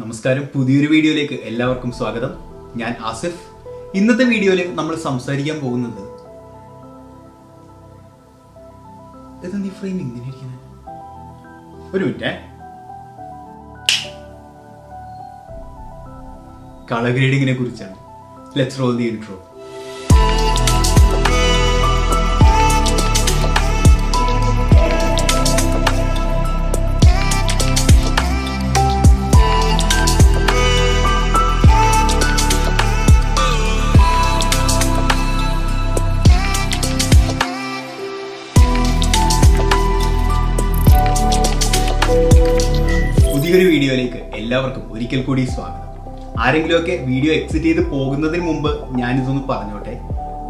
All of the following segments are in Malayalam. നമസ്കാരം, പുതിയൊരു വീഡിയോയിലേക്ക് എല്ലാവർക്കും സ്വാഗതം. ഞാൻ ആസിഫ്. ഇന്നത്തെ വീഡിയോയിൽ നമ്മൾ സംസാരിക്കാൻ പോകുന്നത് ഒരു മിനിറ്റ് കളർ ഗ്രേഡിങ്ങിനെ കുറിച്ചാണ്. Let's roll the intro. ഈ ഒരു വീഡിയോയിലേക്ക് എല്ലാവർക്കും ഒരിക്കൽ കൂടി സ്വാഗതം. ആരെങ്കിലുമൊക്കെ വീഡിയോ എക്സിറ്റ് ചെയ്ത് പോകുന്നതിന് മുമ്പ് ഞാനിതൊന്ന് പറഞ്ഞോട്ടെ.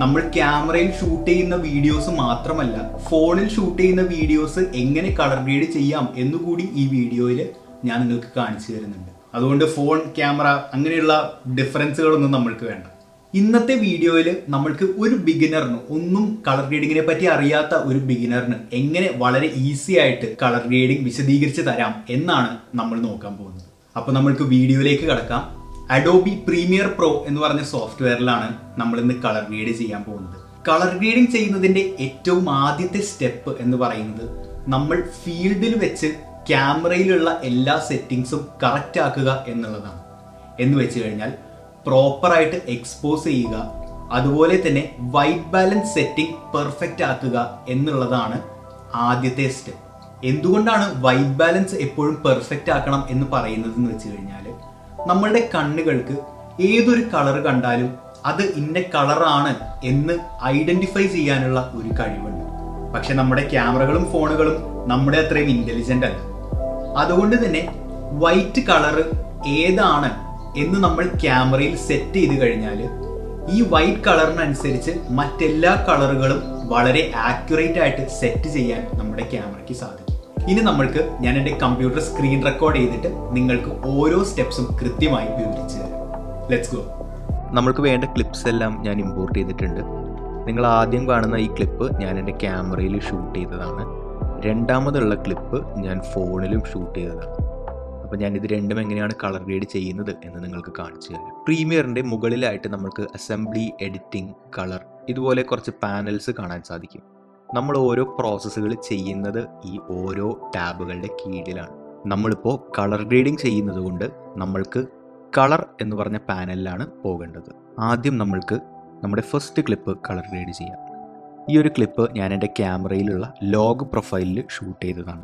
നമ്മൾ ക്യാമറയിൽ ഷൂട്ട് ചെയ്യുന്ന വീഡിയോസ് മാത്രമല്ല, ഫോണിൽ ഷൂട്ട് ചെയ്യുന്ന വീഡിയോസ് എങ്ങനെ കളർ ഗ്രേഡ് ചെയ്യാം എന്നുകൂടി ഈ വീഡിയോയിൽ ഞാൻ നിങ്ങൾക്ക് കാണിച്ചു തരുന്നുണ്ട്. അതുകൊണ്ട് ഫോൺ, ക്യാമറ അങ്ങനെയുള്ള ഡിഫറൻസുകളൊന്നും നമ്മൾക്ക് വേണ്ട. ഇന്നത്തെ വീഡിയോയിൽ നമ്മൾക്ക് ഒരു ബിഗിനറിന്, ഒന്നും കളർ ഗ്രേഡിങ്ങിനെ പറ്റി അറിയാത്ത ഒരു ബിഗിനറിന് എങ്ങനെ വളരെ ഈസി ആയിട്ട് കളർ ഗ്രേഡിംഗ് വിശദീകരിച്ച് തരാം എന്നാണ് നമ്മൾ നോക്കാൻ പോകുന്നത്. അപ്പോൾ നമ്മൾക്ക് വീഡിയോയിലേക്ക് കടക്കാം. അഡോബി പ്രീമിയർ പ്രോ എന്ന് പറഞ്ഞ സോഫ്റ്റ്വെയറിലാണ് നമ്മൾ ഇന്ന് കളർ ഗ്രേഡ് ചെയ്യാൻ പോകുന്നത്. കളർ ഗ്രേഡിംഗ് ചെയ്യുന്നതിൻ്റെ ഏറ്റവും ആദ്യത്തെ സ്റ്റെപ്പ് എന്ന് പറയുന്നത് നമ്മൾ ഫീൽഡിൽ വെച്ച് ക്യാമറയിലുള്ള എല്ലാ സെറ്റിങ്സും കറക്റ്റ് ആക്കുക എന്നുള്ളതാണ്. എന്ന് വെച്ച് കഴിഞ്ഞാൽ പ്രോപ്പറായിട്ട് എക്സ്പോസ് ചെയ്യുക, അതുപോലെ തന്നെ വൈറ്റ് ബാലൻസ് സെറ്റിംഗ് പെർഫെക്റ്റ് ആക്കുക എന്നുള്ളതാണ് ആദ്യത്തെ സ്റ്റെപ്പ്. എന്തുകൊണ്ടാണ് വൈറ്റ് ബാലൻസ് എപ്പോഴും പെർഫെക്റ്റ് ആക്കണം എന്ന് പറയുന്നതെന്ന് വെച്ച് കഴിഞ്ഞാൽ, നമ്മളുടെ കണ്ണുകൾക്ക് ഏതൊരു കളർ കണ്ടാലും അത് ഇന്ന കളറാണ് എന്ന് ഐഡൻറ്റിഫൈ ചെയ്യാനുള്ള ഒരു കഴിവുണ്ട്. പക്ഷെ നമ്മുടെ ക്യാമറകളും ഫോണുകളും നമ്മുടെ അത്രയും ഇൻ്റലിജൻ്റ് അല്ല. അതുകൊണ്ട് തന്നെ വൈറ്റ് കളറ് ഏതാണ് എന്ന് നമ്മൾ ക്യാമറയിൽ സെറ്റ് ചെയ്ത് കഴിഞ്ഞാൽ ഈ വൈറ്റ് കളറിനനുസരിച്ച് മറ്റെല്ലാ കളറുകളും വളരെ ആക്യുറേറ്റ് ആയിട്ട് സെറ്റ് ചെയ്യാൻ നമ്മുടെ ക്യാമറയ്ക്ക് സാധിക്കും. ഇനി നമ്മൾക്ക് ഞാൻ എൻ്റെ കമ്പ്യൂട്ടർ സ്ക്രീൻ റെക്കോർഡ് ചെയ്തിട്ട് നിങ്ങൾക്ക് ഓരോ സ്റ്റെപ്സും കൃത്യമായി വിവരിച്ചു തരാം. Let's go. നമ്മൾക്ക് വേണ്ട ക്ലിപ്സ് എല്ലാം ഞാൻ ഇമ്പോർട്ട് ചെയ്തിട്ടുണ്ട്. നിങ്ങൾ ആദ്യം കാണുന്ന ഈ ക്ലിപ്പ് ഞാൻ എൻ്റെ ക്യാമറയിൽ ഷൂട്ട് ചെയ്തതാണ്. രണ്ടാമതുള്ള ക്ലിപ്പ് ഞാൻ ഫോണിലും ഷൂട്ട് ചെയ്തതാണ്. അപ്പോൾ ഞാനിത് രണ്ടും എങ്ങനെയാണ് കളർ ഗ്രേഡ് ചെയ്യുന്നത് എന്ന് നിങ്ങൾക്ക് കാണിച്ചു തരാം. പ്രീമിയറിൻ്റെ മുകളിലായിട്ട് നമ്മൾക്ക് അസംബ്ലി, എഡിറ്റിംഗ്, കളർ, ഇതുപോലെ കുറച്ച് പാനൽസ് കാണാൻ സാധിക്കും. നമ്മൾ ഓരോ പ്രോസസ്സുകൾ ചെയ്യുന്നത് ഈ ഓരോ ടാബുകളുടെ കീഴിലാണ്. നമ്മളിപ്പോൾ കളർ ഗ്രേഡിംഗ് ചെയ്യുന്നത് കൊണ്ട് നമ്മൾക്ക് കളർ എന്ന് പറഞ്ഞ പാനലിലാണ് പോകേണ്ടത്. ആദ്യം നമ്മൾക്ക് നമ്മുടെ ഫസ്റ്റ് ക്ലിപ്പ് കളർ ഗ്രേഡ് ചെയ്യാം. ഈ ഒരു ക്ലിപ്പ് ഞാൻ എൻ്റെ ക്യാമറയിലുള്ള ലോഗ് പ്രൊഫൈലിൽ ഷൂട്ട് ചെയ്തതാണ്.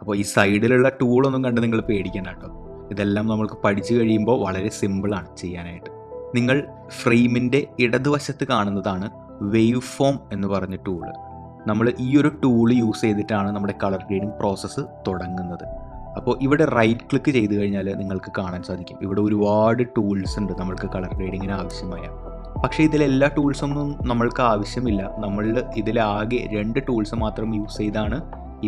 അപ്പോൾ ഈ സൈഡിലുള്ള ടൂളൊന്നും കണ്ട് നിങ്ങൾ പേടിക്കേണ്ട കേട്ടോ. ഇതെല്ലാം നമ്മൾക്ക് പഠിച്ചു കഴിയുമ്പോൾ വളരെ സിമ്പിളാണ് ചെയ്യാനായിട്ട്. നിങ്ങൾ ഫ്രെയിമിൻ്റെ ഇടതുവശത്ത് കാണുന്നതാണ് വേവ് ഫോം എന്ന് പറഞ്ഞ ടൂള്. നമ്മൾ ഈ ഒരു ടൂള് യൂസ് ചെയ്തിട്ടാണ് നമ്മുടെ കളർ ഗ്രേഡിംഗ് പ്രോസസ്സ് തുടങ്ങുന്നത്. അപ്പോൾ ഇവിടെ റൈറ്റ് ക്ലിക്ക് ചെയ്ത് കഴിഞ്ഞാൽ നിങ്ങൾക്ക് കാണാൻ സാധിക്കും ഇവിടെ ഒരുപാട് ടൂൾസ് ഉണ്ട് നമ്മൾക്ക് കളർ ഗ്രേഡിങ്ങിന് ആവശ്യമായ. പക്ഷേ ഇതിലെല്ലാ ടൂൾസൊന്നും നമ്മൾക്ക് ആവശ്യമില്ല. നമ്മൾ ഇതിലാകെ രണ്ട് ടൂൾസ് മാത്രം യൂസ് ചെയ്താണ്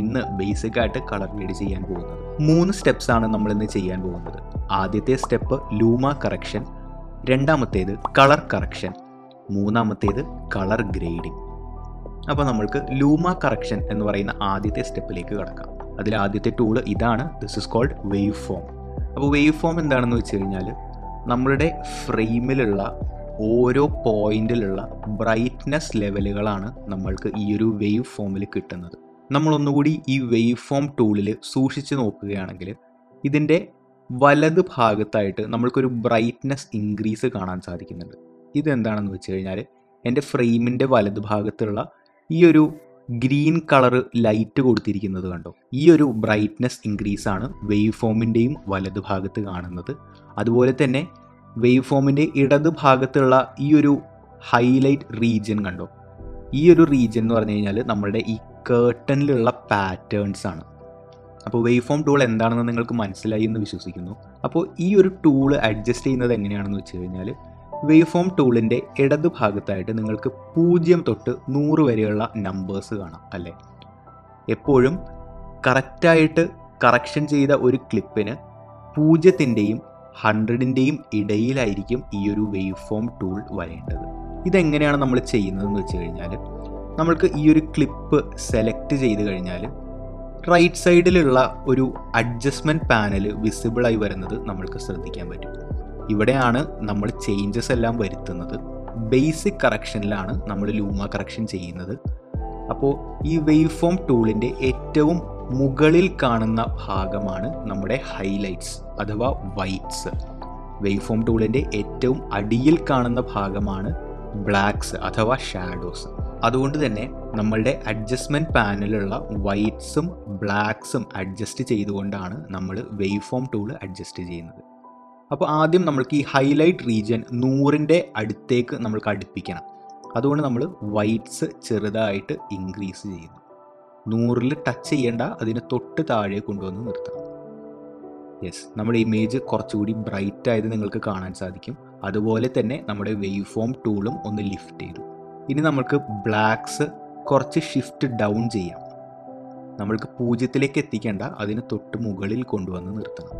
ഇന്ന് ബേസിക്കായിട്ട് കളർ ഗ്രേഡ് ചെയ്യാൻ പോകുന്നത്. മൂന്ന് സ്റ്റെപ്സാണ് നമ്മളിന്ന് ചെയ്യാൻ പോകുന്നത്. ആദ്യത്തെ സ്റ്റെപ്പ് ലൂമ കറക്ഷൻ, രണ്ടാമത്തേത് കളർ കറക്ഷൻ, മൂന്നാമത്തേത് കളർ ഗ്രേഡിംഗ്. അപ്പോൾ നമ്മൾക്ക് ലൂമ കറക്ഷൻ എന്ന് പറയുന്ന ആദ്യത്തെ സ്റ്റെപ്പിലേക്ക് കടക്കാം. അതിൽ ആദ്യത്തെ ടൂൾ ഇതാണ്. This is called wave form. അപ്പോൾ വേവ് ഫോം എന്താണെന്ന് വെച്ച് കഴിഞ്ഞാൽ നമ്മളുടെ ഫ്രെയിമിലുള്ള ഓരോ പോയിന്റിലുള്ള ബ്രൈറ്റ്നെസ് ലെവലുകളാണ് നമ്മൾക്ക് ഈ ഒരു വേവ് ഫോമിൽ കിട്ടുന്നത്. നമ്മളൊന്നുകൂടി ഈ വേവ് ഫോം ടൂളിൽ സൂക്ഷിച്ച് നോക്കുകയാണെങ്കിൽ ഇതിൻ്റെ വലത് ഭാഗത്തായിട്ട് നമ്മൾക്കൊരു ബ്രൈറ്റ്നെസ് ഇൻക്രീസ് കാണാൻ സാധിക്കുന്നുണ്ട്. ഇതെന്താണെന്ന് വെച്ച് കഴിഞ്ഞാൽ എൻ്റെ ഫ്രെയിമിൻ്റെ വലത് ഭാഗത്തുള്ള ഈ ഒരു ഗ്രീൻ കളറ് ലൈറ്റ് കൊടുത്തിരിക്കുന്നത് കണ്ടോ, ഈ ഒരു ബ്രൈറ്റ്നെസ് ഇൻക്രീസാണ് വേവ് ഫോമിൻ്റെയും വലത് ഭാഗത്ത് കാണുന്നത്. അതുപോലെ തന്നെ വേവ് ഫോമിൻ്റെ ഇടത് ഭാഗത്തുള്ള ഈ ഒരു ഹൈലൈറ്റ് റീജിയൻ കണ്ടോ, ഈ ഒരു റീജിയൻ എന്ന് പറഞ്ഞു കഴിഞ്ഞാൽ നമ്മളുടെ ഈ കേർട്ടനിലുള്ള പാറ്റേൺസാണ്. അപ്പോൾ വേവ് ഫോം ടൂൾ എന്താണെന്ന് നിങ്ങൾക്ക് മനസ്സിലായി എന്ന് വിശ്വസിക്കുന്നു. അപ്പോൾ ഈ ഒരു ടൂള് അഡ്ജസ്റ്റ് ചെയ്യുന്നത് എങ്ങനെയാണെന്ന് വെച്ച് കഴിഞ്ഞാൽ വേവ് ഫോം ടൂളിൻ്റെ ഇടത് ഭാഗത്തായിട്ട് നിങ്ങൾക്ക് 0 തൊട്ട് 100 വരെയുള്ള നമ്പേഴ്സ് കാണാം അല്ലേ. എപ്പോഴും കറക്റ്റായിട്ട് കറക്ഷൻ ചെയ്ത ഒരു ക്ലിപ്പിന് 0ത്തിൻ്റെയും 100ൻ്റെയും ഇടയിലായിരിക്കും ഈ ഒരു വേവ് ഫോം ടൂൾ വരേണ്ടത്. ഇതെങ്ങനെയാണ് നമ്മൾ ചെയ്യുന്നതെന്ന് വെച്ച് കഴിഞ്ഞാൽ നമ്മൾക്ക് ഈ ഒരു ക്ലിപ്പ് സെലക്ട് ചെയ്ത് കഴിഞ്ഞാൽ റൈറ്റ് സൈഡിലുള്ള ഒരു അഡ്ജസ്റ്റ്മെൻറ്റ് പാനൽ വിസിബിളായി വരുന്നത് നമ്മൾക്ക് ശ്രദ്ധിക്കാൻ പറ്റും. ഇവിടെയാണ് നമ്മൾ ചേഞ്ചസ് എല്ലാം വരുത്തുന്നത്. ബേസിക് കറക്ഷനിലാണ് നമ്മൾ ലൂമ കറക്ഷൻ ചെയ്യുന്നത്. അപ്പോൾ ഈ വേവ് ഫോം ടൂളിൻ്റെ ഏറ്റവും മുകളിൽ കാണുന്ന ഭാഗമാണ് നമ്മുടെ ഹൈലൈറ്റ്സ് അഥവാ വൈറ്റ്സ്. വേവ് ഫോം ടൂളിൻ്റെ ഏറ്റവും അടിയിൽ കാണുന്ന ഭാഗമാണ് ബ്ലാക്ക്സ് അഥവാ ഷാഡോസ്. അതുകൊണ്ട് തന്നെ നമ്മളുടെ അഡ്ജസ്റ്റ്മെൻറ്റ് പാനലുള്ള വൈറ്റ്സും ബ്ലാക്ക്സും അഡ്ജസ്റ്റ് ചെയ്തുകൊണ്ടാണ് നമ്മൾ വേവ് ഫോം ടൂൾ അഡ്ജസ്റ്റ് ചെയ്യുന്നത്. അപ്പോൾ ആദ്യം നമ്മൾക്ക് ഈ ഹൈലൈറ്റ് റീജിയൻ 100ൻ്റെ അടുത്തേക്ക് നമ്മൾക്ക് അടുപ്പിക്കണം. അതുകൊണ്ട് നമ്മൾ വൈറ്റ്സ് ചെറുതായിട്ട് ഇൻക്രീസ് ചെയ്യുന്നു. 100ൽ ടച്ച് ചെയ്യേണ്ട, അതിന് തൊട്ട് താഴെ കൊണ്ടുവന്ന് നിർത്താം. യെസ്, നമ്മുടെ ഇമേജ് കുറച്ചുകൂടി ബ്രൈറ്റ് ആയത് നിങ്ങൾക്ക് കാണാൻ സാധിക്കും. അതുപോലെ തന്നെ നമ്മുടെ വേവ് ഫോം ടൂളും ഒന്ന് ലിഫ്റ്റ് ചെയ്തു. ഇനി നമുക്ക് ബ്ലാക്ക്സ് കുറച്ച് ഷിഫ്റ്റ് ഡൗൺ ചെയ്യാം. നമ്മൾക്ക് 0ലേക്ക് എത്തിക്കേണ്ട, അതിന് തൊട്ട് മുകളിൽ കൊണ്ടുവന്ന് നിർത്തണം.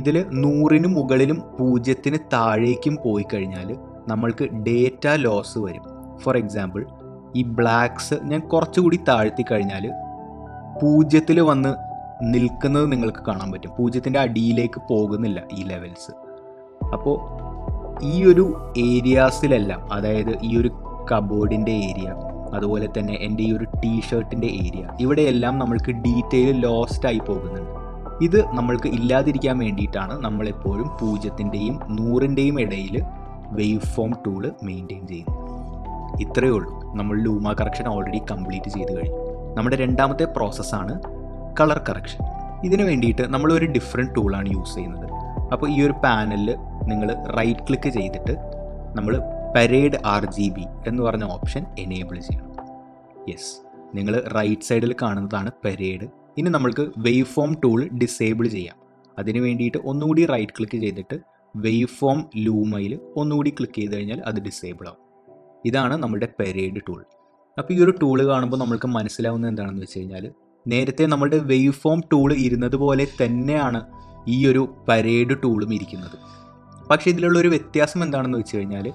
ഇതിൽ 100ന് മുകളിലും 0ന് താഴേക്കും പോയി കഴിഞ്ഞാൽ നമ്മൾക്ക് ഡേറ്റ ലോസ് വരും. ഫോർ എക്സാമ്പിൾ, ഈ ബ്ലാക്ക്സ് ഞാൻ കുറച്ചുകൂടി താഴ്ത്തി കഴിഞ്ഞാൽ 0ൽ വന്ന് നിൽക്കുന്നത് നിങ്ങൾക്ക് കാണാൻ പറ്റും. 0ൻ്റെ അടിയിലേക്ക് പോകുന്നില്ല ഈ ലെവൽസ്. അപ്പോൾ ഈ ഒരു ഏരിയാസിലെല്ലാം, അതായത് ഈ ഒരു കബോർഡിൻ്റെ ഏരിയ, അതുപോലെ തന്നെ എൻ്റെ ഈ ഒരു ടീഷർട്ടിൻ്റെ ഏരിയ, ഇവിടെയെല്ലാം നമ്മൾക്ക് ഡീറ്റെയിൽ ലോസ്റ്റായി പോകുന്നുണ്ട്. ഇത് നമ്മൾക്ക് ഇല്ലാതിരിക്കാൻ വേണ്ടിയിട്ടാണ് നമ്മളെപ്പോഴും 0ൻ്റെയും 100ൻ്റെയും ഇടയിൽ വേവ് ഫോം ടൂൾ മെയിൻറ്റെയിൻ ചെയ്യുന്നത്. ഇത്രയേ ഉള്ളൂ. നമ്മൾ ലൂമ കറക്ഷൻ ഓൾറെഡി കംപ്ലീറ്റ് ചെയ്ത് കഴിഞ്ഞു. നമ്മുടെ രണ്ടാമത്തെ പ്രോസസ്സാണ് കളർ കറക്ഷൻ. ഇതിന് വേണ്ടിയിട്ട് നമ്മളൊരു ഡിഫറെൻറ്റ് ടൂളാണ് യൂസ് ചെയ്യുന്നത്. അപ്പോൾ ഈ ഒരു പാനലിൽ നിങ്ങൾ റൈറ്റ് ക്ലിക്ക് ചെയ്തിട്ട് നമ്മൾ പരേഡ് RGB എന്ന് പറഞ്ഞ ഓപ്ഷൻ എനേബിൾ ചെയ്യണം. യെസ്, നിങ്ങൾ റൈറ്റ് സൈഡിൽ കാണുന്നതാണ് പരേഡ്. ഇനി നമ്മൾക്ക് വേവ് ഫോം ടൂൾ ഡിസേബിൾ ചെയ്യാം. അതിന് വേണ്ടിയിട്ട് ഒന്നുകൂടി റൈറ്റ് ക്ലിക്ക് ചെയ്തിട്ട് വേവ് ഫോം ലൂമയിൽ ഒന്നുകൂടി ക്ലിക്ക് ചെയ്ത് കഴിഞ്ഞാൽ അത് ഡിസേബിൾ ആവും. ഇതാണ് നമ്മുടെ പരേഡ് ടൂൾ. അപ്പോൾ ഈ ഒരു ടൂള് കാണുമ്പോൾ നമ്മൾക്ക് മനസ്സിലാവുന്നത് എന്താണെന്ന് വെച്ച് കഴിഞ്ഞാൽ, നേരത്തെ നമ്മളുടെ വേവ് ഫോം ടൂൾ ഇരുന്നത് പോലെ തന്നെയാണ് ഈ ഒരു പരേഡ് ടൂളും ഇരിക്കുന്നത്. പക്ഷേ ഇതിലുള്ളൊരു വ്യത്യാസം എന്താണെന്ന് വെച്ച് കഴിഞ്ഞാൽ,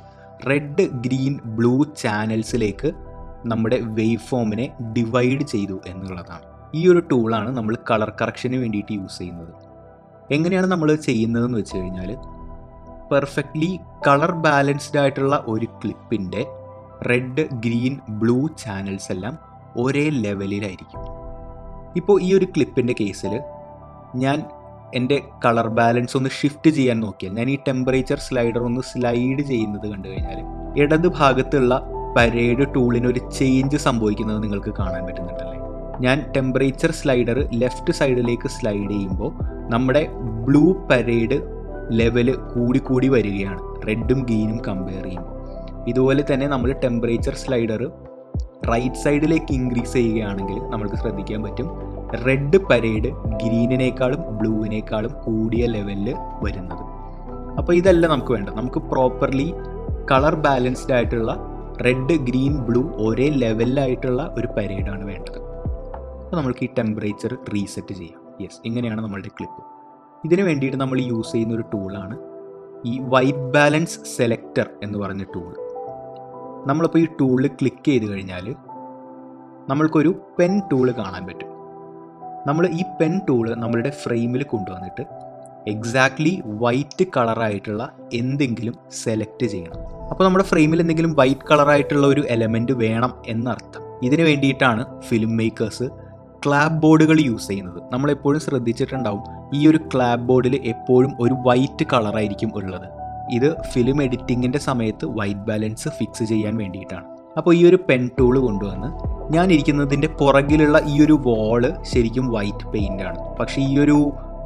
റെഡ് ഗ്രീൻ ബ്ലൂ ചാനൽസിലേക്ക് നമ്മുടെ വേവ് ഫോമിനെ ഡിവൈഡ് ചെയ്തു എന്നുള്ളതാണ്. ഈ ഒരു ടൂളാണ് നമ്മൾ കളർ കറക്ഷന് വേണ്ടിയിട്ട് യൂസ് ചെയ്യുന്നത്. എങ്ങനെയാണ് നമ്മൾ ചെയ്യുന്നതെന്ന് വെച്ച് കഴിഞ്ഞാൽ, പെർഫെക്റ്റ്ലി കളർ ബാലൻസ്ഡ് ആയിട്ടുള്ള ഒരു ക്ലിപ്പിൻ്റെ റെഡ് ഗ്രീൻ ബ്ലൂ ചാനൽസ് എല്ലാം ഒരേ ലെവലിലായിരിക്കും. ഇപ്പോൾ ഈ ഒരു ക്ലിപ്പിൻ്റെ കേസിൽ ഞാൻ എൻ്റെ കളർ ബാലൻസ് ഒന്ന് ഷിഫ്റ്റ് ചെയ്യാൻ നോക്കിയാൽ, ഞാൻ ഈ ടെമ്പറേച്ചർ സ്ലൈഡർ ഒന്ന് സ്ലൈഡ് ചെയ്യുന്നത് കണ്ടു കഴിഞ്ഞാൽ ഇടത് ഭാഗത്തുള്ള പരേഡ് ടൂളിനൊരു ചേഞ്ച് സംഭവിക്കുന്നത് നിങ്ങൾക്ക് കാണാൻ പറ്റുന്നുണ്ടല്ലേ. ഞാൻ ടെമ്പറേച്ചർ സ്ലൈഡർ ലെഫ്റ്റ് സൈഡിലേക്ക് സ്ലൈഡ് ചെയ്യുമ്പോൾ നമ്മുടെ ബ്ലൂ പരേഡ് ലെവൽ കൂടി വരികയാണ് റെഡും ഗ്രീനും കമ്പയർ ചെയ്യുമ്പോൾ. ഇതുപോലെ തന്നെ നമ്മൾ ടെമ്പറേച്ചർ സ്ലൈഡർ റൈറ്റ് സൈഡിലേക്ക് ഇൻക്രീസ് ചെയ്യുകയാണെങ്കിൽ നമുക്ക് ശ്രദ്ധിക്കാൻ പറ്റും റെഡ് പരേഡ് ഗ്രീനിനേക്കാളും ബ്ലൂവിനേക്കാളും കൂടിയ ലെവലിൽ വരുന്നത്. അപ്പോൾ ഇതല്ല നമുക്ക് വേണ്ട. നമുക്ക് പ്രോപ്പർലി കളർ ബാലൻസ്ഡ് ആയിട്ടുള്ള റെഡ് ഗ്രീൻ ബ്ലൂ ഒരേ ലെവലിലായിട്ടുള്ള ഒരു പരേഡാണ് വേണ്ടത്. അപ്പോൾ നമ്മൾക്ക് ഈ ടെമ്പറേച്ചർ റീസെറ്റ് ചെയ്യാം. യെസ്, ഇങ്ങനെയാണ് നമ്മളുടെ ക്ലിപ്പ്. ഇതിന് വേണ്ടിയിട്ട് നമ്മൾ യൂസ് ചെയ്യുന്ന ഒരു ടൂളാണ് ഈ വൈറ്റ് ബാലൻസ് സെലക്ടർ എന്ന് പറഞ്ഞ ടൂൾ. നമ്മളിപ്പോൾ ഈ ടൂളിൽ ക്ലിക്ക് ചെയ്ത് കഴിഞ്ഞാൽ നമ്മൾക്കൊരു പെൻ ടൂൾ കാണാൻ പറ്റും. നമ്മൾ ഈ പെൻ ടൂൾ നമ്മളുടെ ഫ്രെയിമിൽ കൊണ്ടുവന്നിട്ട് എക്സാക്ട്ലി വൈറ്റ് കളറായിട്ടുള്ള എന്തെങ്കിലും സെലക്ട് ചെയ്യണം. അപ്പോൾ നമ്മുടെ ഫ്രെയിമിൽ എന്തെങ്കിലും വൈറ്റ് കളറായിട്ടുള്ള ഒരു എലമെൻറ്റ് വേണം എന്നർത്ഥം. ഇതിന് വേണ്ടിയിട്ടാണ് ഫിലിം മേക്കേഴ്സ് ക്ലാപ്പ് ബോർഡുകൾ യൂസ് ചെയ്യുന്നത്. നമ്മളെപ്പോഴും ശ്രദ്ധിച്ചിട്ടുണ്ടാവും ഈ ഒരു ക്ലാപ്പ് ബോർഡിൽ എപ്പോഴും ഒരു വൈറ്റ് കളറായിരിക്കും ഉള്ളത്. ഇത് ഫിലിം എഡിറ്റിങ്ങിൻ്റെ സമയത്ത് വൈറ്റ് ബാലൻസ് ഫിക്സ് ചെയ്യാൻ വേണ്ടിയിട്ടാണ്. അപ്പോൾ ഈ ഒരു പെൻ ടൂൾ കൊണ്ടുവന്ന് ഞാനിരിക്കുന്നതിൻ്റെ പുറകിലുള്ള ഈ ഒരു വാള് ശരിക്കും വൈറ്റ് പെയിൻ്റാണ്. പക്ഷേ ഈ ഒരു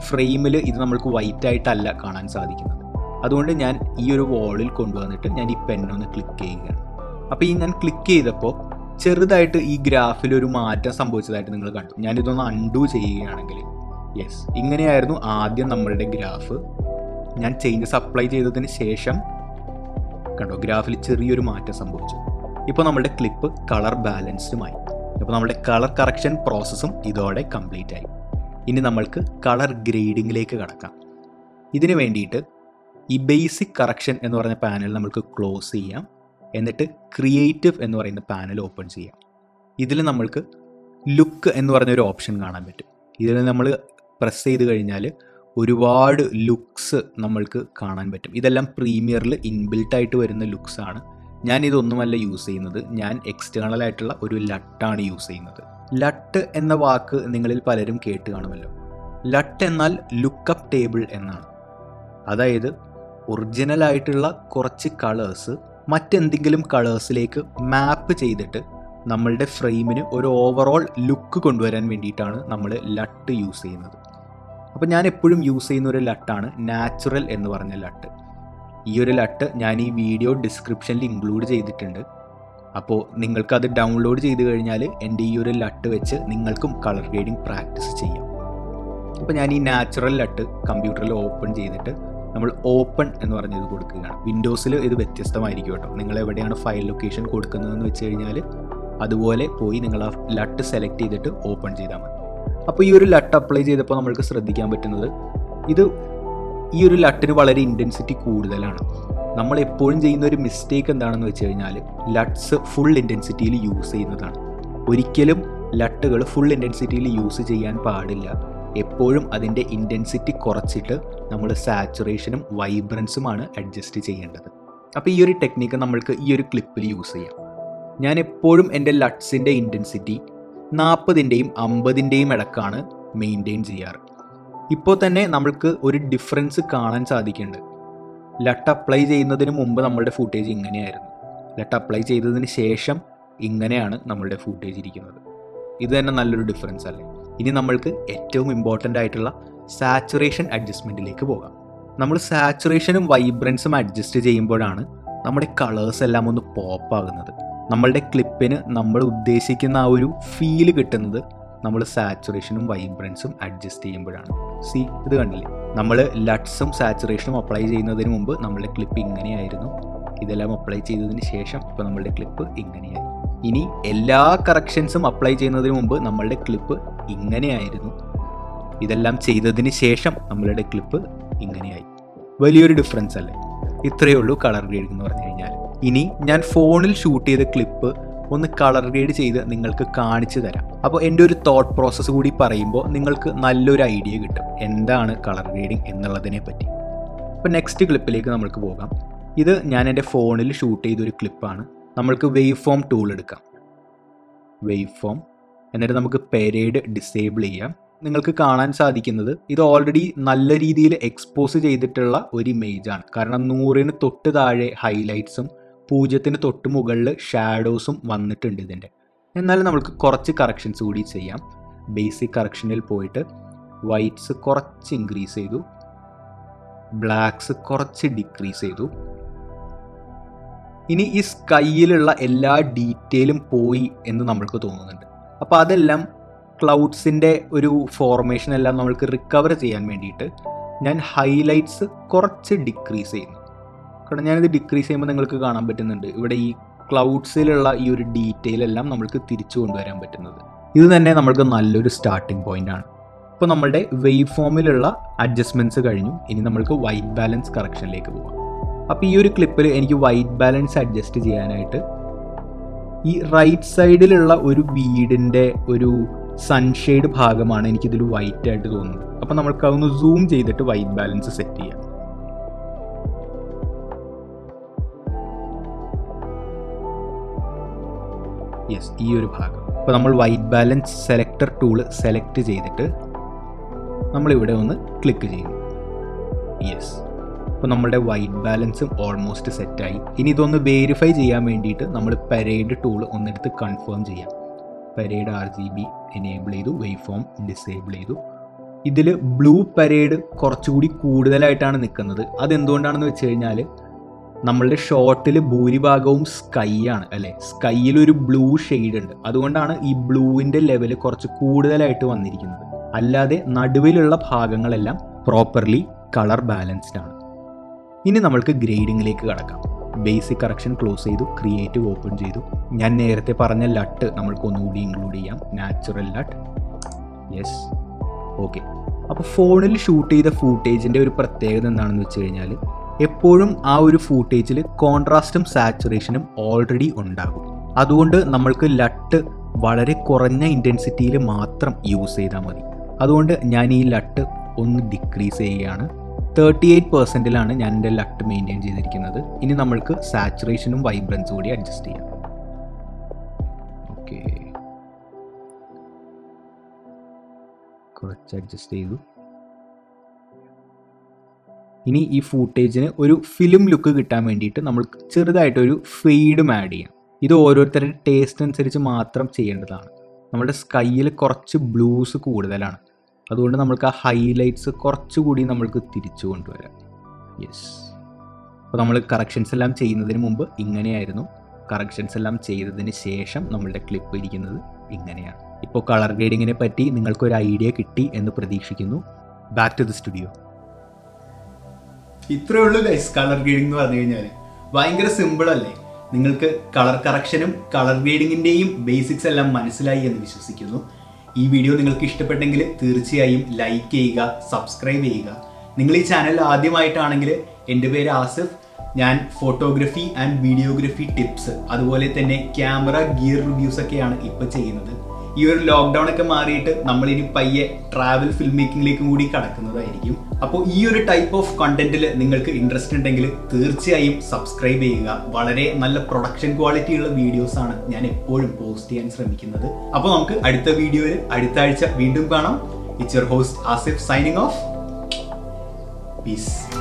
ഫ്രെയിമിൽ ഇത് നമ്മൾക്ക് വൈറ്റായിട്ടല്ല കാണാൻ സാധിക്കുന്നത്. അതുകൊണ്ട് ഞാൻ ഈ ഒരു വാളിൽ കൊണ്ടുവന്നിട്ട് ഞാൻ ഈ പെന്നൊന്ന് ക്ലിക്ക് ചെയ്യുകയാണ്. അപ്പോൾ ഈ ഞാൻ ക്ലിക്ക് ചെയ്തപ്പോൾ ചെറുതായിട്ട് ഈ ഗ്രാഫിലൊരു മാറ്റം സംഭവിച്ചതായിട്ട് നിങ്ങൾ കണ്ടു. ഞാനിതൊന്ന് അൺഡു ചെയ്യുകയാണെങ്കിൽ, യെസ്, ഇങ്ങനെയായിരുന്നു ആദ്യം നമ്മളുടെ ഗ്രാഫ്. ഞാൻ ചേഞ്ചസ് അപ്ലൈ ചെയ്തതിന് ശേഷം കണ്ടോ, ഗ്രാഫിൽ ചെറിയൊരു മാറ്റം സംഭവിച്ചു. ഇപ്പോൾ നമ്മളുടെ ക്ലിപ്പ് കളർ ബാലൻസ്ഡുമായി. അപ്പോൾ നമ്മുടെ കളർ കറക്ഷൻ പ്രോസസ്സും ഇതോടെ കംപ്ലീറ്റ് ആയി. ഇനി നമ്മൾക്ക് കളർ ഗ്രേഡിങ്ങിലേക്ക് കടക്കാം. ഇതിന് വേണ്ടിയിട്ട് ഈ ബേസിക് കറക്ഷൻ എന്ന് പറഞ്ഞ പാനൽ നമുക്ക് ക്ലോസ് ചെയ്യാം. എന്നിട്ട് ക്രിയേറ്റീവ് എന്ന് പറയുന്ന പാനൽ ഓപ്പൺ ചെയ്യാം. ഇതിൽ നമ്മൾക്ക് ലുക്ക് എന്ന് പറഞ്ഞൊരു ഓപ്ഷൻ കാണാൻ പറ്റും. ഇതിൽ നമ്മൾ പ്രസ് ചെയ്ത് കഴിഞ്ഞാൽ ഒരുപാട് ലുക്സ് നമ്മൾക്ക് കാണാൻ പറ്റും. ഇതെല്ലാം പ്രീമിയറിൽ ഇൻബിൽട്ടായിട്ട് വരുന്ന ലുക്സാണ്. ഞാനിതൊന്നുമല്ല യൂസ് ചെയ്യുന്നത്, ഞാൻ എക്സ്റ്റേണലായിട്ടുള്ള ഒരു ലട്ടാണ് യൂസ് ചെയ്യുന്നത്. ലട്ട് എന്ന വാക്ക് നിങ്ങളിൽ പലരും കേട്ട് കാണുമല്ലോ. ലട്ട് എന്നാൽ ലുക്കപ്പ് ടേബിൾ എന്നാണ്. അതായത് ഒറിജിനലായിട്ടുള്ള കുറച്ച് കളേഴ്സ് മറ്റെന്തെങ്കിലും കളേഴ്സിലേക്ക് മാപ്പ് ചെയ്തിട്ട് നമ്മളുടെ ഫ്രെയിമിന് ഒരു ഓവറോൾ ലുക്ക് കൊണ്ടുവരാൻ വേണ്ടിയിട്ടാണ് നമ്മൾ ലട്ട് യൂസ് ചെയ്യുന്നത്. അപ്പോൾ ഞാൻ എപ്പോഴും യൂസ് ചെയ്യുന്ന ഒരു ലട്ടാണ് നാച്ചുറൽ എന്ന് പറഞ്ഞ ലട്ട്. ഈ ഒരു ലട്ട് ഞാൻ ഈ വീഡിയോ ഡിസ്ക്രിപ്ഷനിൽ ഇൻക്ലൂഡ് ചെയ്തിട്ടുണ്ട്. അപ്പോൾ നിങ്ങൾക്കത് ഡൗൺലോഡ് ചെയ്ത് കഴിഞ്ഞാൽ എൻ്റെ ഈ ഒരു ലട്ട് വെച്ച് നിങ്ങൾക്കും കളർ ഗ്രേഡിംഗ് പ്രാക്ടീസ് ചെയ്യാം. അപ്പോൾ ഞാൻ ഈ നാച്ചുറൽ ലട്ട് കമ്പ്യൂട്ടറിൽ ഓപ്പൺ ചെയ്തിട്ട് നമ്മൾ ഓപ്പൺ എന്ന് പറഞ്ഞത് കൊടുക്കുകയാണ്. വിൻഡോസിൽ ഇത് വ്യത്യസ്തമായിരിക്കും കേട്ടോ. നിങ്ങൾ എവിടെയാണ് ഫയൽ ലൊക്കേഷൻ കൊടുക്കുന്നതെന്ന് വെച്ച് കഴിഞ്ഞാൽ അതുപോലെ പോയി നിങ്ങൾ ആ ലട്ട് സെലക്ട് ചെയ്തിട്ട് ഓപ്പൺ ചെയ്താൽ മതി. അപ്പോൾ ഈ ഒരു ലട്ട് അപ്ലൈ ചെയ്തപ്പോൾ നമ്മൾക്ക് ശ്രദ്ധിക്കാൻ പറ്റുന്നത് ഈ ഒരു ലട്ടിന് വളരെ ഇൻറ്റൻസിറ്റി കൂടുതലാണ്. നമ്മൾ എപ്പോഴും ചെയ്യുന്ന ഒരു മിസ്റ്റേക്ക് എന്താണെന്ന് വെച്ച് കഴിഞ്ഞാൽ ലട്ട്സ് ഫുൾ ഇൻറ്റൻസിറ്റിയിൽ യൂസ് ചെയ്യുന്നതാണ്. ഒരിക്കലും ലട്ടുകൾ ഫുൾ ഇൻറ്റൻസിറ്റിയിൽ യൂസ് ചെയ്യാൻ പാടില്ല. എപ്പോഴും അതിൻ്റെ ഇൻറ്റൻസിറ്റി കുറച്ചിട്ട് നമ്മൾ സാച്ചുറേഷനും വൈബ്രൻസുമാണ് അഡ്ജസ്റ്റ് ചെയ്യേണ്ടത്. അപ്പോൾ ഈ ഒരു ടെക്നിക്ക് നമ്മൾക്ക് ഈ ഒരു ക്ലിപ്പിൽ യൂസ് ചെയ്യാം. ഞാൻ എപ്പോഴും എൻ്റെ ലട്ട്സിൻ്റെ ഇൻറ്റൻസിറ്റി 40ൻ്റെയും 50ൻ്റെയും ഇടക്കാണ് മെയിൻറ്റെയിൻ ചെയ്യാറ്. ഇപ്പോൾ തന്നെ നമ്മൾക്ക് ഒരു ഡിഫറൻസ് കാണാൻ സാധിക്കുന്നുണ്ട്. ലട്ട് അപ്ലൈ ചെയ്യുന്നതിന് മുമ്പ് നമ്മളുടെ ഫൂട്ടേജ് ഇങ്ങനെയായിരുന്നു, ലട്ട് അപ്ലൈ ചെയ്തതിന് ശേഷം ഇങ്ങനെയാണ് നമ്മളുടെ ഫൂട്ടേജ് ഇരിക്കുന്നത്. ഇത് തന്നെ നല്ലൊരു ഡിഫറൻസ് അല്ലേ. ഇനി നമ്മൾക്ക് ഏറ്റവും ഇമ്പോർട്ടൻ്റ് ആയിട്ടുള്ള സാച്ചുറേഷൻ അഡ്ജസ്റ്റ്മെൻറ്റിലേക്ക് പോകാം. നമ്മൾ സാച്ചുറേഷനും വൈബ്രൻസും അഡ്ജസ്റ്റ് ചെയ്യുമ്പോഴാണ് നമ്മുടെ കളേഴ്സ് എല്ലാം ഒന്ന് പോപ്പാകുന്നത്. നമ്മളുടെ ക്ലിപ്പിന് നമ്മൾ ഉദ്ദേശിക്കുന്ന ആ ഒരു ഫീല് കിട്ടുന്നത് നമ്മൾ സാച്ചുറേഷനും വൈബ്രൻസും അഡ്ജസ്റ്റ് ചെയ്യുമ്പോഴാണ്. സി, ഇത് കണ്ടില്ലേ, നമ്മൾ ലട്ട്സും സാച്ചുറേഷനും അപ്ലൈ ചെയ്യുന്നതിന് മുമ്പ് നമ്മളുടെ ക്ലിപ്പ് ഇങ്ങനെയായിരുന്നു. ഇതെല്ലാം അപ്ലൈ ചെയ്തതിന് ശേഷം ഇപ്പോൾ നമ്മളുടെ ക്ലിപ്പ് ഇങ്ങനെയായി. ഇനി എല്ലാ കറക്ഷൻസും അപ്ലൈ ചെയ്യുന്നതിന് മുമ്പ് നമ്മളുടെ ക്ലിപ്പ് ഇങ്ങനെയായിരുന്നു. ഇതെല്ലാം ചെയ്തതിന് ശേഷം നമ്മളുടെ ക്ലിപ്പ് ഇങ്ങനെയായി. വലിയൊരു ഡിഫറൻസ് അല്ലേ. ഇത്രയേ ഉള്ളൂ കളർ ഗ്രേഡിംഗ് എന്ന് പറഞ്ഞു കഴിഞ്ഞാൽ. ഇനി ഞാൻ ഫോണിൽ ഷൂട്ട് ചെയ്ത ക്ലിപ്പ് ഒന്ന് കളർ ഗ്രേഡ് ചെയ്ത് നിങ്ങൾക്ക് കാണിച്ചു തരാം. അപ്പോൾ എൻ്റെ ഒരു തോട്ട് പ്രോസസ്സ് കൂടി പറയുമ്പോൾ നിങ്ങൾക്ക് നല്ലൊരു ഐഡിയ കിട്ടും എന്താണ് കളർ ഗ്രേഡിംഗ് എന്നുള്ളതിനെ പറ്റി. അപ്പോൾ നെക്സ്റ്റ് ക്ലിപ്പിലേക്ക് നമുക്ക് പോകാം. ഇത് ഞാൻ എൻ്റെ ഫോണിൽ ഷൂട്ട് ചെയ്തൊരു ക്ലിപ്പാണ്. നമ്മൾക്ക് വേവ് ഫോം ടൂൾ എടുക്കാം, വേവ് ഫോം, എന്നിട്ട് നമുക്ക് പെരേഡ് ഡിസേബിൾ ചെയ്യാം. നിങ്ങൾക്ക് കാണാൻ സാധിക്കുന്നത് ഇത് ഓൾറെഡി നല്ല രീതിയിൽ എക്സ്പോസ് ചെയ്തിട്ടുള്ള ഒരു ഇമേജാണ്. കാരണം 100ന് തൊട്ട് താഴെ ഹൈലൈറ്റ്സും 0ന് തൊട്ട് മുകളിൽ ഷാഡോസും വന്നിട്ടുണ്ട് ഇതിൻ്റെ. എന്നാലും നമുക്ക് കുറച്ച് കറക്ഷൻസ് കൂടി ചെയ്യാം. ബേസിക് കറക്ഷനിൽ പോയിട്ട് വൈറ്റ്സ് കുറച്ച് ഇൻക്രീസ് ചെയ്തു, ബ്ലാക്ക്സ് കുറച്ച് ഡിക്രീസ് ചെയ്തു. ഇനി ഈ സ്കൈയിലുള്ള എല്ലാ ഡീറ്റെയിലും പോയി എന്ന് നമ്മൾക്ക് തോന്നുന്നുണ്ട്. അപ്പോൾ അതെല്ലാം ക്ലൗഡ്സിൻ്റെ ഒരു ഫോർമേഷൻ എല്ലാം നമ്മൾക്ക് റിക്കവർ ചെയ്യാൻ വേണ്ടിയിട്ട് ഞാൻ ഹൈലൈറ്റ്സ് കുറച്ച് ഡിക്രീസ് ചെയ്യുന്നു. കാരണം ഞാനിത് ഡിക്രീസ് ചെയ്യുമ്പോൾ നിങ്ങൾക്ക് കാണാൻ പറ്റുന്നുണ്ട് ഇവിടെ ഈ ക്ലൗഡ്സിലുള്ള ഈ ഒരു ഡീറ്റെയിൽ എല്ലാം നമ്മൾക്ക് തിരിച്ചു കൊണ്ടുവരാൻ പറ്റുന്നത്. ഇത് തന്നെ നമ്മൾക്ക് നല്ലൊരു സ്റ്റാർട്ടിംഗ് പോയിൻ്റ് ആണ്. ഇപ്പോൾ നമ്മളുടെ വേവ് ഫോമിലുള്ള അഡ്ജസ്റ്റ്മെൻറ്റ്സ് കഴിഞ്ഞു. ഇനി നമ്മൾക്ക് വൈറ്റ് ബാലൻസ് കറക്ഷനിലേക്ക് പോകാം. അപ്പോൾ ഈ ഒരു ക്ലിപ്പിൽ എനിക്ക് വൈറ്റ് ബാലൻസ് അഡ്ജസ്റ്റ് ചെയ്യാനായിട്ട് ഈ റൈറ്റ് സൈഡിലുള്ള ഒരു വീടിൻ്റെ ഒരു സൺഷെയ്ഡ് ഭാഗമാണ് എനിക്കിതിൽ വൈറ്റ് ആയിട്ട് തോന്നുന്നത്. അപ്പോൾ നമ്മൾക്ക് അതൊന്ന് സൂം ചെയ്തിട്ട് വൈറ്റ് ബാലൻസ് സെറ്റ് ചെയ്യാം. യെസ്, ഈ ഒരു ഭാഗം. അപ്പോൾ നമ്മൾ white balance selector tool select ചെയ്തിട്ട് നമ്മളിവിടെ ഒന്ന് ക്ലിക്ക് ചെയ്യും. യെസ്, അപ്പോൾ നമ്മളുടെ വൈറ്റ് ബാലൻസും ഓൾമോസ്റ്റ് സെറ്റായി. ഇനി ഇതൊന്ന് വേരിഫൈ ചെയ്യാൻ വേണ്ടിയിട്ട് നമ്മൾ പെരേഡ് ടൂൾ ഒന്നെടുത്ത് കൺഫേം ചെയ്യാം. പെരേഡ് RGB എനേബിൾ ചെയ്തു, വേവ് ഫോം ഡിസേബിൾ ചെയ്തു. ഇതിൽ ബ്ലൂ പെരേഡ് കുറച്ചുകൂടി കൂടുതലായിട്ടാണ് നിൽക്കുന്നത്. അതെന്തുകൊണ്ടാണെന്ന് വെച്ച് കഴിഞ്ഞാൽ നമ്മളുടെ ഷോട്ടിൽ ഭൂരിഭാഗവും സ്കൈ ആണ് അല്ലേ. സ്കൈയിലൊരു ബ്ലൂ ഷെയ്ഡുണ്ട്, അതുകൊണ്ടാണ് ഈ ബ്ലൂവിൻ്റെ ലെവൽ കുറച്ച് കൂടുതലായിട്ട് വന്നിരിക്കുന്നത്. അല്ലാതെ നടുവിലുള്ള ഭാഗങ്ങളെല്ലാം പ്രോപ്പർലി കളർ ബാലൻസ്ഡ് ആണ്. ഇനി നമ്മൾക്ക് ഗ്രേഡിങ്ങിലേക്ക് കടക്കാം. ബേസിക് കറക്ഷൻ ക്ലോസ് ചെയ്തു, ക്രിയേറ്റീവ് ഓപ്പൺ ചെയ്തു. ഞാൻ നേരത്തെ പറഞ്ഞ ലട്ട് നമ്മൾക്ക് ഒന്നുകൂടി ഇൻക്ലൂഡ് ചെയ്യാം, നാച്ചുറൽ ലട്ട്. Yes, okay. അപ്പോൾ ഫോണിൽ ഷൂട്ട് ചെയ്ത ഫൂട്ടേജിൻ്റെ ഒരു പ്രത്യേകത എന്താണെന്ന് വെച്ച് കഴിഞ്ഞാൽ എപ്പോഴും ആ ഒരു ഫൂട്ടേജിൽ കോൺട്രാസ്റ്റും സാച്ചുറേഷനും ഓൾറെഡി ഉണ്ടാകും. അതുകൊണ്ട് നമ്മൾക്ക് ലട്ട് വളരെ കുറഞ്ഞ ഇൻറ്റൻസിറ്റിയിൽ മാത്രം യൂസ് ചെയ്താൽ മതി. അതുകൊണ്ട് ഞാൻ ഈ ലട്ട് ഒന്ന് ഡിക്രീസ് ചെയ്യുകയാണ്. 38% ഞാൻ എൻ്റെ ലട്ട് മെയിൻറ്റെയിൻ ചെയ്തിരിക്കുന്നത്. ഇനി നമ്മൾക്ക് സാച്ചുറേഷനും വൈബ്രൻസും കൂടി അഡ്ജസ്റ്റ് ചെയ്യാം. ഓക്കെ, കുറച്ച് അഡ്ജസ്റ്റ് ചെയ്തു. ഇനി ഈ ഫൂട്ടേജിന് ഒരു ഫിലിം ലുക്ക് കിട്ടാൻ വേണ്ടിയിട്ട് നമ്മൾ ചെറുതായിട്ടൊരു ഫെയ്ഡും ആഡ് ചെയ്യാം. ഇത് ഓരോരുത്തരുടെ ടേസ്റ്റ് അനുസരിച്ച് മാത്രം ചെയ്യേണ്ടതാണ്. നമ്മുടെ സ്കൈയിൽ കുറച്ച് ബ്ലൂസ് കൂടുതലാണ്, അതുകൊണ്ട് നമുക്ക് ആ ഹൈലൈറ്റ്സ് കുറച്ചുകൂടി നമ്മൾക്ക് തിരിച്ചു കൊണ്ടുവരാം. യെസ്, അപ്പോൾ നമ്മൾ കറക്ഷൻസ് എല്ലാം ചെയ്യുന്നതിന് മുമ്പ് ഇങ്ങനെയായിരുന്നു, കറക്ഷൻസ് എല്ലാം ചെയ്തതിന് ശേഷം നമ്മളുടെ ക്ലിപ്പ് ഇരിക്കുന്നത് ഇങ്ങനെയാണ്. ഇപ്പോൾ കളർ ഗ്രേഡിങ്ങിനെ പറ്റി നിങ്ങൾക്കൊരു ഐഡിയ കിട്ടി എന്ന് പ്രതീക്ഷിക്കുന്നു. Back to the studio. ഇത്രയേ ഉള്ളൂ ഗൈസ് കളർ ഗ്രേഡിംഗ് എന്ന് പറഞ്ഞു കഴിഞ്ഞാൽ. ഭയങ്കര സിമ്പിൾ അല്ലേ? നിങ്ങൾക്ക് കളർ കറക്ഷനും കളർ ഗ്രേഡിങ്ങിൻ്റെയും ബേസിക്സ് എല്ലാം മനസ്സിലായി എന്ന് വിശ്വസിക്കുന്നു. ഈ വീഡിയോ നിങ്ങൾക്ക് ഇഷ്ടപ്പെട്ടെങ്കിൽ തീർച്ചയായും ലൈക്ക് ചെയ്യുക, സബ്സ്ക്രൈബ് ചെയ്യുക. നിങ്ങൾ ഈ ചാനൽ ആദ്യമായിട്ടാണെങ്കിൽ, എൻ്റെ പേര് ആസിഫ്, ഞാൻ ഫോട്ടോഗ്രഫി ആൻഡ് വീഡിയോഗ്രഫി ടിപ്സ് അതുപോലെ തന്നെ ക്യാമറ ഗിയർ റിവ്യൂസ് ഒക്കെയാണ് ഇപ്പോൾ ചെയ്യുന്നത്. ഈ ഒരു ലോക്ക്ഡൗൺ ഒക്കെ മാറിയിട്ട് നമ്മളിനി പയ്യെ ട്രാവൽ ഫിലിം മേക്കിങ്ങിലേക്കും കൂടി കടക്കുന്നതായിരിക്കും. അപ്പോൾ ഈ ഒരു ടൈപ്പ് ഓഫ് കണ്ടന്റിൽ നിങ്ങൾക്ക് ഇൻട്രസ്റ്റ് ഉണ്ടെങ്കിൽ തീർച്ചയായും സബ്സ്ക്രൈബ് ചെയ്യുക. വളരെ നല്ല പ്രൊഡക്ഷൻ ക്വാളിറ്റിയുള്ള വീഡിയോസാണ് ഞാൻ എപ്പോഴും പോസ്റ്റ് ചെയ്യാൻ ശ്രമിക്കുന്നത്. അപ്പോൾ നമുക്ക് അടുത്ത വീഡിയോയിൽ അടുത്ത ആഴ്ച വീണ്ടും കാണാം. It's your host Asif, signing off. Piece.